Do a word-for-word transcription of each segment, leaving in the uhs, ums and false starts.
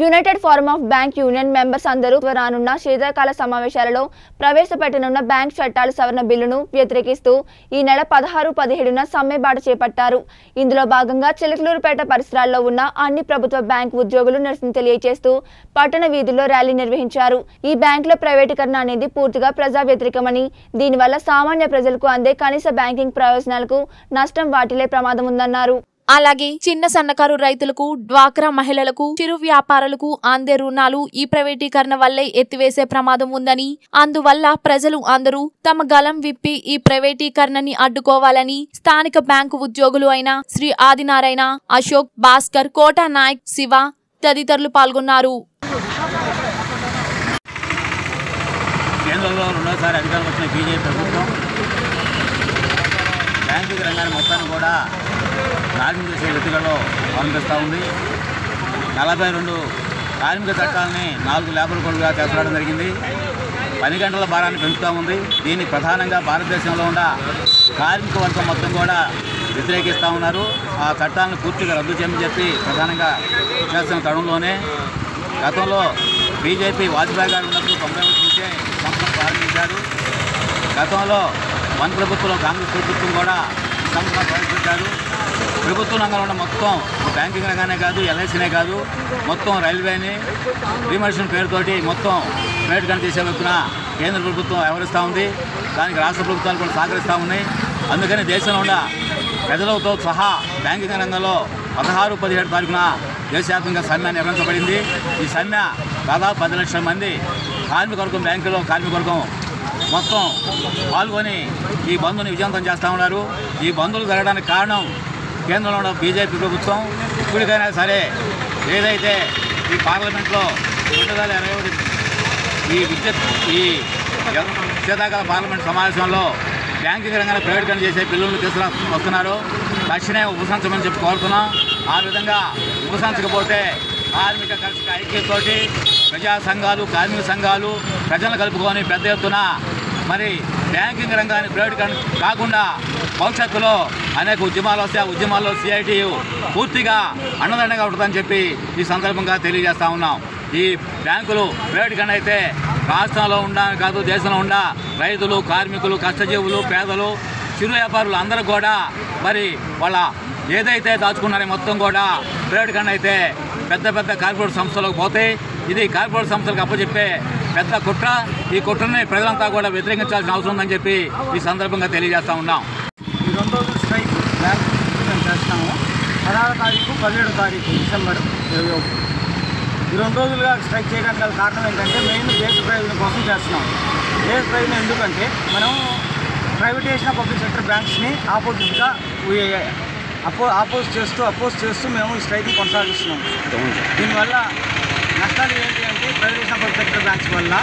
United forum of bank union members అందరూ త్వరనున్న శీతాకాల సమావేశాలలో ప్రవేశపెట్టనున్న బ్యాంక్ చట్టాల సవరణ బిల్లును వ్యతిరేకిస్తూ ఈ నెల పదహారు పదిహేడున సమ్మెబాట చేపట్టారు. ఇందులో భాగంగా చిలకలూరుపేట పరిసరాల్లో ఉన్న అన్ని ప్రభుత్వ బ్యాంక్ ఉద్యోగులు నిరసన తెలియజేస్తూ పట్టణ వీధుల్లో ర్యాలీ నిర్వహించారు. ఈ బ్యాంకుల ప్రైవేటీకరణ అనేది పూర్తిగా ప్రజా వ్యతిరేకమని, దీనివల్ల సామాన్య ప్రజలకు అందే కనీస బ్యాంకింగ్ ప్రయోజనాలకు నష్టం వాటిల్లే ప్రమాదం ఉందన్నారు. అలాగే చిన్న సన్నకారు రైతులకు, డ్వాక్రా మహిళలకు, చిరు వ్యాపారులకు అందే రుణాలు ఈ ప్రైవేటీకరణ వల్లే ఎత్తివేసే ప్రమాదం ఉందని, అందువల్ల ప్రజలు అందరూ తమ గలం విప్పి ఈ ప్రైవేటీకరణని అడ్డుకోవాలని స్థానిక బ్యాంకు ఉద్యోగులు అయిన శ్రీ ఆదినారాయణ, అశోక్, భాస్కర్, కోటా నాయక్, శివ తదితరులు పాల్గొన్నారు. బ్యాంకింగ్ రంగాన్ని మొత్తాన్ని కూడా నాశనం చేసే వ్యక్తులలో కనిపిస్తూ ఉంది. నలభై రెండు కార్మిక చట్టాలని నాలుగు లేబర్ కోడ్గా తీసుకురావడం జరిగింది. పని గంటల భారాన్ని పెంచుతూ ఉంది. దీన్ని ప్రధానంగా భారతదేశంలో ఉన్న కార్మిక వర్గం మొత్తం కూడా వ్యతిరేకిస్తూ ఉన్నారు. ఆ చట్టాలను పూర్తిగా రద్దు చేయమని చెప్పి ప్రధానంగా చేస్తున్న తరుణంలోనే గతంలో బీజేపీ వాజ్పేయి గారు ఉన్నప్పుడు తొంభై ఒకటి నుంచే సంస్థను ప్రారంభించారు. గతంలో మన ప్రభుత్వంలో కాంగ్రెస్ ప్రభుత్వం కూడా సంస్థను ప్రవేశపెట్టారు. ప్రభుత్వ రంగంలో ఉన్న మొత్తం బ్యాంకింగ్ రంగానే కాదు, ఎల్ఐసీనే కాదు, మొత్తం రైల్వేని రీమర్షన్ పేరుతోటి మొత్తం ప్రైవేట్గానే చేసే వైపున కేంద్ర ప్రభుత్వం వ్యవహరిస్తూ ఉంది. దానికి రాష్ట్ర ప్రభుత్వాలు కూడా సహకరిస్తూ ఉన్నాయి. అందుకని దేశంలో ఉన్న ప్రజలతో సహా బ్యాంకింగ్ రంగంలో పదహారు పదిహేడు తారీఖున దేశవ్యాప్తంగా సమ్మె నిర్వహించబడింది. ఈ సమ్మె దాదాపు పది లక్షల మంది కార్మికవర్గం, బ్యాంకులో కార్మికవర్గం మొత్తం పాల్గొని ఈ బంద్ని విజయవంతం చేస్తూ ఉన్నారు. ఈ బంద్లు జరగడానికి కారణం కేంద్రంలో ఉన్న బీజేపీ ప్రభుత్వం. ఇప్పటికైనా సరే ఏదైతే ఈ పార్లమెంట్లో రెండు వేల ఇరవై ఒకటి ఈ విద్యుత్ ఈ శీతాకాల పార్లమెంట్ సమావేశంలో బ్యాంకింగ్ రంగాన్ని ప్రైవేటీకరణ చేసే బిల్లులను తీసుకుని వస్తున్నారు. తక్షణమే ఉపసంహరించమని చెప్పి కోరుతున్నాం. ఆ విధంగా ఉపసంహరించకపోతే కార్మిక కక్ష ఐక్యతతోటి ప్రజా సంఘాలు, కార్మిక సంఘాలు ప్రజలను కలుపుకొని పెద్ద ఎత్తున మరి బ్యాంకింగ్ రంగాన్ని ప్రైవేటీకరణ కాకుండా భవిష్యత్తులో అనేక ఉద్యమాలు వస్తే ఆ ఉద్యమాల్లో సిఐటియు పూర్తిగా అన్నదండగా ఉంటుందని చెప్పి ఈ సందర్భంగా తెలియజేస్తూ ఉన్నాం. ఈ బ్యాంకులు ప్రైవేటీకరణ అయితే రాష్ట్రంలో ఉండా కాదు, దేశంలో ఉన్న రైతులు, కార్మికులు, కష్టజీవులు, పేదలు, చిరు వ్యాపారులు అందరూ కూడా మరి వాళ్ళ ఏదైతే దాచుకున్నారో మొత్తం కూడా ప్రైవేటీకరణ అయితే పెద్ద పెద్ద కార్పొరేట్ సంస్థలకు పోతాయి. ఇది కార్పొరేట్ సంస్థలకు అప్పచెప్పే పెద్ద కుట్ర. ఈ కుట్రని ప్రజలంతా కూడా వ్యతిరేకించాల్సిన అవసరం ఉందని చెప్పి ఈ సందర్భంగా తెలియజేస్తూ ఉన్నాం. ఈ రెండు రోజుల స్ట్రైక్ బ్యాంక్ మేము చేస్తున్నాము. పదహారు తారీఖు పదిహేడు తారీఖు డిసెంబర్ ఇరవై ఒకటి ఈ రెండు రోజులుగా స్ట్రైక్ చేయడానికి గల కారణం ఏంటంటే మెయిన్ దేశ ప్రయోజనం కోసం చేస్తున్నాం. దేశ ప్రయోజనం ఎందుకంటే మనం ప్రైవేటైజేషన్ పబ్లిక్ సెక్టర్ బ్యాంక్స్ని ఆపోజిట్గా అపో అపోజ్ చేస్తూ అపోజ్ చేస్తూ మేము ఈ స్ట్రైక్ని కొనసాగిస్తున్నాము. దీనివల్ల నష్టాలు ఏంటి అంటే ప్రైవేటైజేషన్ పబ్లిక్ సెక్టర్ బ్యాంక్స్ వల్ల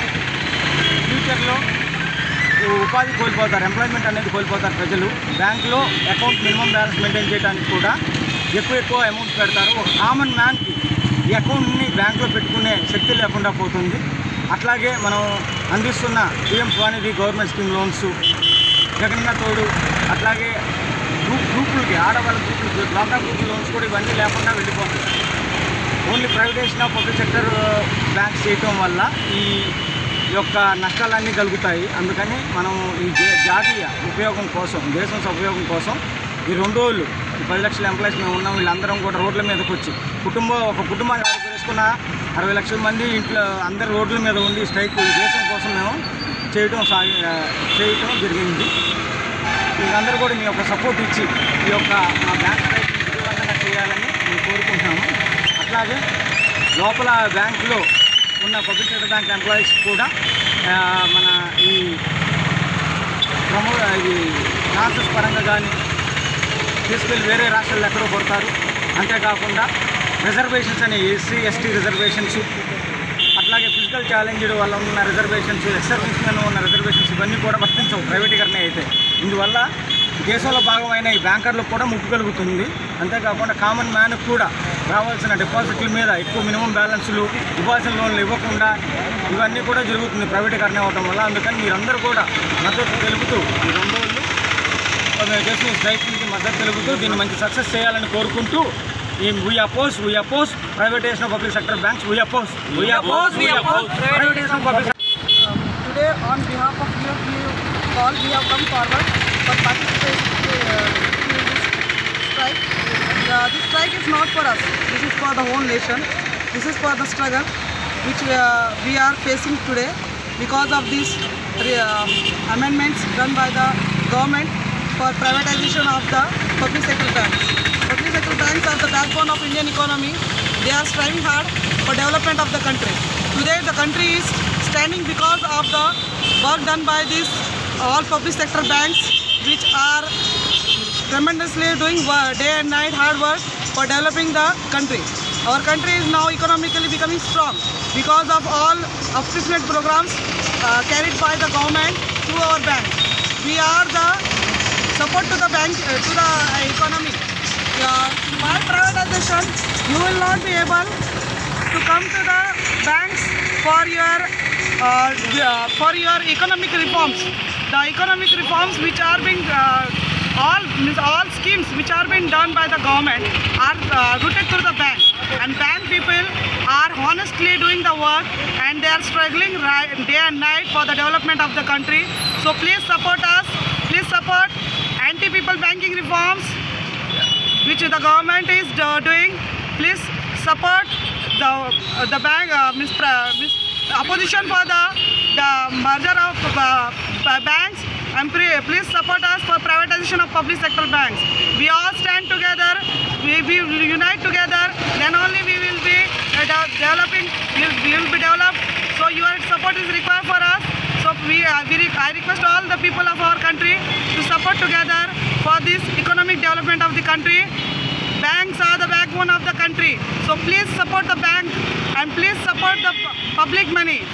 ఫ్యూచర్లో ఉపాధి కోల్పోతారు, ఎంప్లాయ్మెంట్ అనేది కోల్పోతారు ప్రజలు. బ్యాంకులో అకౌంట్ మినిమం బ్యాలెన్స్ మెయింటైన్ చేయడానికి కూడా ఎక్కువ ఎక్కువ అమౌంట్స్ పెడతారు. ఒక కామన్ మ్యాన్కి ఈ అకౌంట్ని బ్యాంకులో పెట్టుకునే శక్తి లేకుండా పోతుంది. అట్లాగే మనం అందిస్తున్న PM Svanidhi government scheme loans, Jagananna Thodu, అట్లాగే గ్రూప్ గ్రూపులకి ఆడవాళ్ళ గ్రూపులకి డ్వాక్రా గ్రూప్ లోన్స్ కూడా ఇవన్నీ లేకుండా వెళ్ళిపోతాయి. Only privatisation of public sector banks చేయటం వల్ల ఈ యొక్క నష్టాలన్నీ కలుగుతాయి. అందుకని మనం ఈ జాతీయ ఉపయోగం కోసం, దేశం ఉపయోగం కోసం ఈ రెండు రోజులు పది లక్షల ఎంప్లాయీస్ మేము ఉన్నాం. వీళ్ళందరం కూడా రోడ్ల మీదకి వచ్చి కుటుంబ ఒక కుటుంబాన్ని తెలుసుకున్న అరవై లక్షల మంది ఇంట్లో అందరు రోడ్ల మీద ఉండి స్ట్రైక్ దేశం కోసం మేము చేయటం సాగి చేయటం జరిగింది. వీళ్ళందరూ కూడా మీ యొక్క సపోర్ట్ ఇచ్చి ఈ యొక్క మా బ్యాంక్ స్ట్రైక్ విజయవంతంగా చేయాలని మేము కోరుకుంటున్నాము. అట్లాగే లోపల బ్యాంకులో ఉన్న పబ్లిక్ సెక్టర్ బ్యాంక్ ఎంప్లాయీస్ కూడా మన ఈ ప్రమో ఇది ట్రాన్సెస్ పరంగా కానీ తీసుకెళ్ళి వేరే రాష్ట్రాలు ఎక్కడో కొడతారు. అంతేకాకుండా రిజర్వేషన్స్ అనే ఎస్సీ ఎస్టీ రిజర్వేషన్స్, అట్లాగే ఫిజికల్ ఛాలెంజ్డ్ వల్ల ఉన్న రిజర్వేషన్స్, ఎక్సర్విస్ మెన్ ఉన్న రిజర్వేషన్స్ ఇవన్నీ కూడా వర్తించవు ప్రైవేటీకరణ అయితే. ఇందువల్ల దేశంలో భాగమైన ఈ బ్యాంకర్లకు కూడా ముప్పు కలుగుతుంది. అంతేకాకుండా కామన్ మ్యాన్కు కూడా రావాల్సిన డిపాజిట్ల మీద ఎక్కువ మినిమం బ్యాలెన్సులు, డిపాజిట్ లోన్లు ఇవ్వకుండా ఇవన్నీ కూడా జరుగుతుంది ప్రైవేటీకరణ అవ్వడం వల్ల. అందుకని మీరందరూ కూడా మద్దతు తెలుపుతూ ఈ రెండు రోజులు చేసిన స్ట్రైక్కి మద్దతు తెలుపుతూ దీన్ని మంచి సక్సెస్ చేయాలని కోరుకుంటూ We oppose, we oppose privatization of public sector banks. We oppose, we oppose, we oppose privatization of public sector. Today, on behalf of you, you all, we have come forward for participation in this strike. Uh, this strike is not for us. This is for the whole nation. This is for the struggle which uh, we are facing today because of these uh, amendments done by the government for privatization of the public sector banks. Public sector banks are the backbone of Indian economy. They are striving hard for development of the country. Today the country is standing because of the work done by these all public sector banks, which are tremendously doing day and night hard work for developing the country. Our country is now economically becoming strong because of all assistance programs uh, carried by the government through our bank. We are the support to the bank, uh, to the economy. Yeah. By privatization, you will not be able to come to the banks for your uh, yeah, for your economic reforms. The economic reforms which are being uh, all all schemes which are being done by the government are uh, routed through the bank, and bank people are honestly doing the work and they are struggling right, day and night for the development of the country. So please support us. Please support anti-people banking reforms which the government is uh, doing. Please support the uh, the bank uh, mis mis opposition for the the merger of uh, banks, and please support us for privatization of public sector banks. We all stand together. We we will unite together. Then only we will be uh, developing. We will, we will be developed. So your support is required for us. So we, uh, we, I request all the people of our country to support together for this economic development of the country. Banks are the backbone of the country. So please support the bank and please support the public money.